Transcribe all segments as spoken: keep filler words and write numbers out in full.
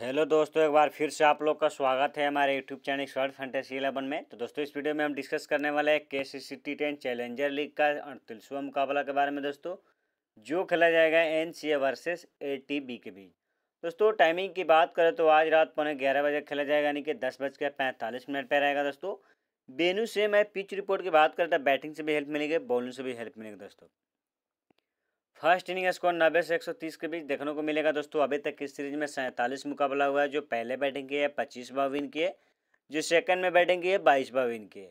Hello दोस्तों, एक बार फिर से आप लोग का स्वागत है हमारे YouTube channel Expert Fantasy Eleven में। तो दोस्तों, इस वीडियो में हम डिस्कस करने वाले हैं KCC T ten Challenger League का अड़तीसवां मुकाबला के बारे में दोस्तों, जो खेला जाएगा एनसीए वर्सेस एटीबी के बीच। दोस्तों, टाइमिंग की बात करें तो आज रात पौने ग्यारह बजे खेला जाएगा, यानी कि दस बज के पैंतालीस मिनट पर रहेगा। दोस्तों, बेनू से मैं पिच रिपोर्ट की बात करता, बैटिंग से भी हेल्प मिलेगी, बॉलिंग से भी हेल्प मिलेगी। दोस्तों, फर्स्ट इनिंग स्कोर नब्बे से एक सौ तीस के बीच देखने को मिलेगा। दोस्तों, अभी तक इस सीरीज में सैंतालीस मुकाबला हुआ है, जो पहले बैटिंग की है पच्चीस बार विन किए, जो सेकंड में बैटिंग की है बाईस बार विन किए,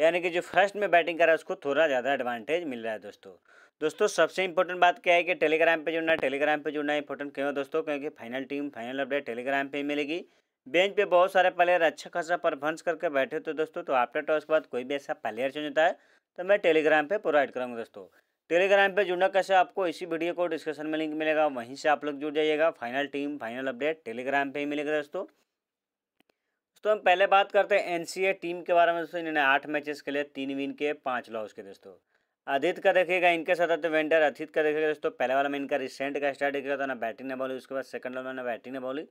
यानी कि जो फर्स्ट में बैटिंग कर रहा है उसको थोड़ा ज़्यादा एडवांटेज मिल रहा है। दोस्तों दोस्तों सबसे इंपॉर्टेंट बात क्या है कि टेलीग्राम पर जुड़ना है। टेलीग्राम पर जुड़ना इंपॉर्टेंट क्यों है दोस्तों? क्योंकि final team final update Telegram पर मिलेगी। बेंच पर बहुत सारे प्लेयर अच्छा खासा परफॉर्मेंस करके बैठे तो दोस्तों, तो आफ्टर टॉस के बाद कोई भी ऐसा प्लेयर चेंज होता है तो मैं टेलीग्राम पर प्रोवाइड करूँगा। दोस्तों, टेलीग्राम पे जुड़ना कैसे, आपको इसी वीडियो को डिस्क्रिप्शन में लिंक मिलेगा, वहीं से आप लोग जुड़ जाइएगा। Final team final update Telegram पे ही मिलेगा। दोस्तों दोस्तों हम पहले बात करते हैं एनसीए टीम के बारे में। दोस्तों, इन्होंने आठ मैचेस के लिए तीन विन के पाँच लॉस के। दोस्तों, आदित्य का देखिएगा, इनके साथ तो वेंडर अथित का देखिएगा। दोस्तों, पहले वाला में इनका रिसेंट का स्टार्ट देखिएगा तो ना बैटिंग ने बॉली, उसके बाद सेकंड वाला ना बैटिंग ने बॉली,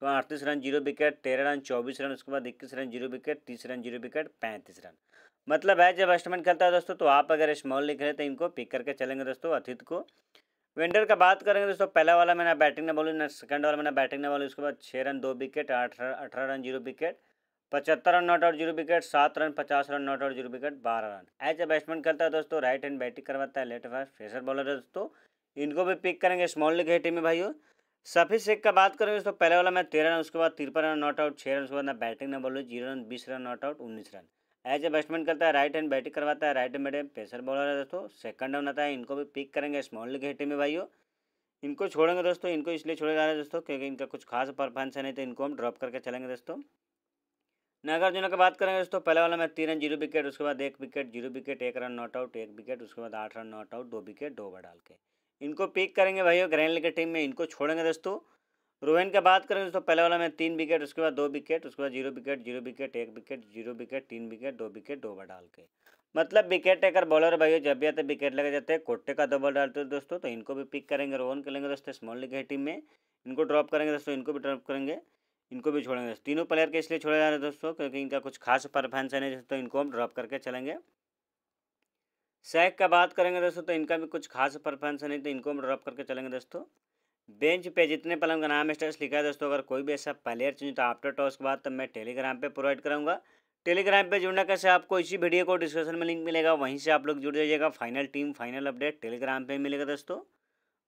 तो अड़तीस रन जीरो विकेट, तेरह रन चौबीस रन, उसके बाद इक्कीस रन जीरो विकेट, तीस रन जीरो विकेट, पैंतीस रन। मतलब है जब बैट्समैन खेलता है दोस्तों, तो आप अगर स्मॉल लिख रहे तो इनको पिक करके चलेंगे। दोस्तों, अथित को वेंडर का बात करेंगे। दोस्तों, पहला वाला मैंने बैटिंग ने बॉली ना, सेकंड वाला मैंने बैटिंग ने बॉली, उसके बाद छः रन दो विकेट, अठारह रन जीरो विकेट, पचहत्तर run not out zero wicket, सात रन पचास run not out zero wicket, बारह रन। एज ए बैट्समैन खेलता है दोस्तों, राइट हैंड बैटिंग करवाता है, लेफ्ट फास्ट फेसर बॉलर है। दोस्तों, इनको भी पिक करेंगे स्मॉल लिखे टीम में भाइयों। सफी शेख का बात करेंगे। दोस्तों, पहले वाला में तेरह रन, उसके बाद तिरपन रन नॉट आउट छः रन, उसके बाद ना बैटिंग ने बॉली जीरो रन, बीस रन नॉट आउट, उन्नीस रन। एज ए बैट्समैन करता है, राइट हैंड बैटिंग करवाता है, राइट हैंड पेसर बॉलर है। दोस्तों, सेकंड डाउन आता है, इनको भी पिक करेंगे स्मॉल लीग हिट में भाइयों। इनको छोड़ेंगे दोस्तों, इनको इसलिए छोड़े जा रहे हैं दोस्तों क्योंकि इनका कुछ खास परफॉर्मेंस है, नहीं तो इनको हम ड्रॉप करके चलेंगे। दोस्तों, नागार्जुन की बात करेंगे। दोस्तों, पहले वाला में तीन रन जीरो विकेट, उसके बाद एक विकेट जीरो विकेट, एक रन नॉट आउट एक विकेट, उसके बाद आठ रन नॉट आउट दो विकेट, दो ओवर डाल के इनको पिक करेंगे भाइयों ग्रैंड लीग की टीम में, इनको छोड़ेंगे। दोस्तों, रोहन का बात करेंगे। दोस्तों, पहले वाला में तीन विकेट, उसके बाद दो विकेट, उसके बाद जीरो विकेट जीरो विकेट, एक विकेट जीरो विकेट, तीन विकेट दो विकेट, दो ओवर डाल के। मतलब विकेट टेकर बॉलर भाइयों जब भी आते विकेट लगे जाते हैं, कोट्टे का दो बॉल डालते हैं। दोस्तों, तो इनको भी पिक करेंगे, रोहन कर लेंगे दोस्तों स्मॉल लीग टीम में, इनको ड्रॉप करेंगे। दोस्तों, इनको भी ड्रॉप करेंगे, इनको भी छोड़ेंगे। तीनों प्लेयर के इसलिए छोड़े जा रहे हैं दोस्तों क्योंकि इनका कुछ खास परफॉर्मेंस है, तो इनको हम ड्रॉप करके चलेंगे। सैक का बात करेंगे। दोस्तों, तो इनका भी कुछ खास परफॉर्मेंस है, नहीं तो इनको हम ड्रॉप करके चलेंगे। दोस्तों, बेंच पे जितने प्लेयर का नाम स्टेटस लिखा है दोस्तों, अगर कोई भी ऐसा प्लेयर चाहिए तो आफ्टर टॉस के बाद तो मैं टेलीग्राम पे प्रोवाइड कराऊंगा। टेलीग्राम पे जुड़ना कैसे, आपको इसी वीडियो को डिस्क्रिप्शन में लिंक मिलेगा, वहीं से आप लोग जुड़ जाइएगा। Final team final update Telegram पे मिलेगा। दोस्तों,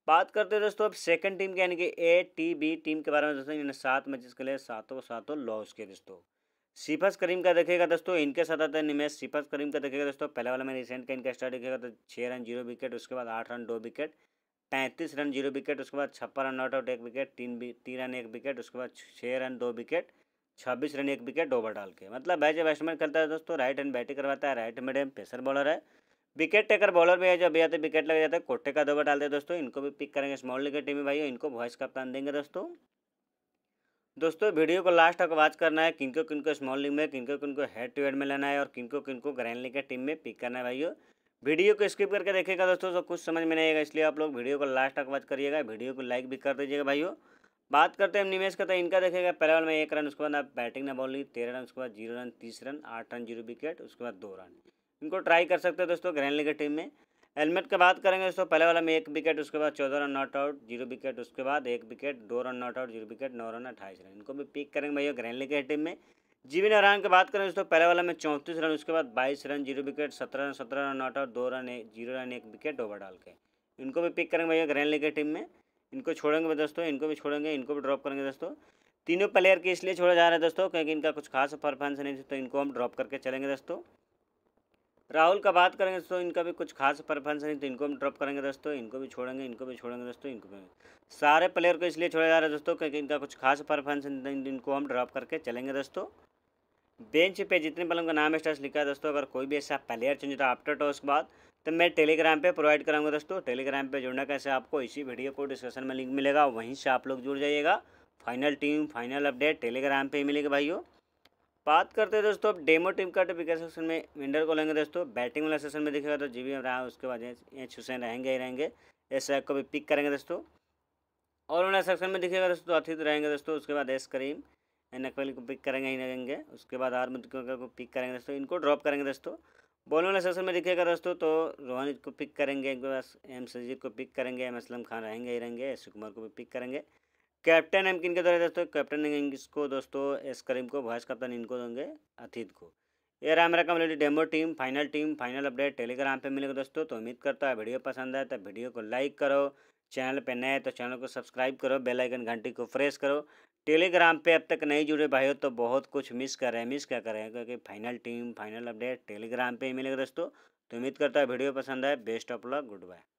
बात करते हैं दोस्तों अब सेकंड टीम के यानी कि एटीबी टीम के बारे में। दोस्तों, इन्होंने सात मैचेस के लिए सातों सातों लॉस किए। दोस्तों, सिफस करीम का देखेगा। दोस्तों, इनके साथ आता है निमेश सिफस करीम का देखेगा। दोस्तों, पहले वाला में रिसेंट का इनका स्टार्ट देखेगा तो छः रन जीरो विकेट, उसके बाद आठ रन दो विकेट, पैंतीस रन जीरो विकेट, उसके बाद छप्पन रन नॉट आउट एक विकेट, तीन तीन रन एक विकेट, उसके बाद छः रन दो विकेट, छब्बीस रन एक विकेट, ओवर डाल के। मतलब है जो बैट्समैन करता है दोस्तों, राइट हैंड बैटिंग करवाता है, राइट मीडियम पेसर बॉलर है, विकेट टेकर बॉलर भी है, जब भी आते विकेट लग जाता है, कोट्टे का दोबर डालते हैं। दोस्तों, इनको भी पिक करेंगे स्मॉल लीग टीम में भाइयों, इनको वॉइस कप्तान देंगे। दोस्तों दोस्तों वीडियो को लास्ट तक वॉच करना है, किनको किनको स्मॉल लीग में, किनको किनको हेड टू हेड में लेना है और किनको किनको ग्रैंड लीग के टीम में पिक करना है भाइयों। वीडियो को स्किप करके देखिएगा दोस्तों, तो कुछ समझ में नहीं आएगा, इसलिए आप लोग वीडियो को लास्ट तक वॉच करिएगा, वीडियो को लाइक भी कर दीजिएगा भाइयों। बात करते हैं निमेश का, तो इनका देखेगा पहले वाले में एक रन, उसके बाद आप बैटिंग ने बॉली तेरह रन, उसके बाद जीरो रन तीस रन, आठ रन जीरो विकेट, उसके बाद दो रन। इनको ट्राई कर सकते हैं दोस्तों ग्रैंड लीग टीम में। हेलमेट की बात करेंगे। दोस्तों, पहले वाला में एक विकेट, उसके बाद चौदह run not out zero wicket, उसके बाद एक विकेट दो run not out zero wicket, नौ रन अट्ठाईस रन। इनको भी पिक करेंगे भैया ग्रैंड लीग टीम में। जीवन नारायण की बात करें। दोस्तों, पहले वाला में चौंतीस रन, उसके बाद बाईस रन जीरो विकेट, सत्रह रन सत्रह रन नॉट आउट दो रन जीरो रन एक विकेट, ओवर डाल के इनको भी पिक करेंगे भैया ग्रैंड लीग की टीम में। इनको छोड़ेंगे दोस्तों, इनको भी छोड़ेंगे, इनको भी ड्रॉप करेंगे। दोस्तों, तीनों प्लेयर के इसलिए छोड़ा जा रहा है दोस्तों क्योंकि इनका कुछ खास परफॉर्मेंस नहीं, तो इनको हम ड्रॉप करके चलेंगे। दोस्तों, राहुल का बात करेंगे। दोस्तों, इनका भी कुछ खास परफॉर्मेंस नहीं, तो इनको हम ड्रॉप करेंगे। दोस्तों, इनको भी छोड़ेंगे, इनको भी छोड़ेंगे। दोस्तों, इनको भी सारे प्लेयर को इसलिए छोड़ा जा रहा है दोस्तों क्योंकि इनका कुछ खास परफॉर्मेंस नहीं, इनको हम ड्रॉप करके चलेंगे। दोस्तों, बेंच पे जितने प्लेयरों का नाम स्टार्स लिखा है दोस्तों, अगर कोई भी ऐसा प्लेयर चुनता है आफ्टर टॉस के बाद तो मैं टेलीग्राम पे प्रोवाइड कराऊंगा। दोस्तों, टेलीग्राम पे जुड़ना कैसे, आपको इसी वीडियो को डिस्क्रिप्शन में लिंक मिलेगा, वहीं से आप लोग जुड़ जाइएगा। Final team final update Telegram पे ही मिलेगा भाइयों। बात करते हैं दोस्तों अब डेमो टीम का, तो विकेट सेक्शन में विंडर को लेंगे। दोस्तों, बैटिंग वाला सेक्शन में दिखेगा तो जी बी एम रहा, उसके बाद एच हुसैन रहेंगे ही रहेंगे, एस को भी पिक करेंगे। दोस्तों, और उन्हें सेक्शन में दिखेगा दोस्तों, अथित रहेंगे दोस्तों। उसके बाद एस करीम एन अकबल को पिक करेंगे ही रहेंगे। उसके बाद आर मुद्दे को पिक करेंगे दोस्तों, इनको ड्रॉप करेंगे दोस्तों। बॉलिंग वाले सेक्शन में दिखेगा दोस्तों तो रोहन को पिक करेंगे, इनके पास एम सजीद को पिक करेंगे, एम असलम खान रहेंगे ही रहेंगे, एस कुमार को भी पिक करेंगे। कैप्टन एम किन के द्वारा दोस्तों, कैप्टन इसको दोस्तों एस करीम को, वाइस कैप्टन इनको देंगे अथित को। ये रहा मेरा complete demo team, final team. Final update Telegram पे मिलेगा दोस्तों। तो उम्मीद करता है वीडियो पसंद आए तो वीडियो को लाइक करो, चैनल पे नए तो चैनल को सब्सक्राइब करो, बेल आइकन घंटी को प्रेस करो। टेलीग्राम पे अब तक नहीं जुड़े भाई हो तो बहुत कुछ मिस कर रहे हैं, मिस क्या कर रहे हैं, क्योंकि final team final update Telegram पर ही मिलेगा दोस्तों। तो उम्मीद करता है वीडियो पसंद आए। Best of luck, good bye.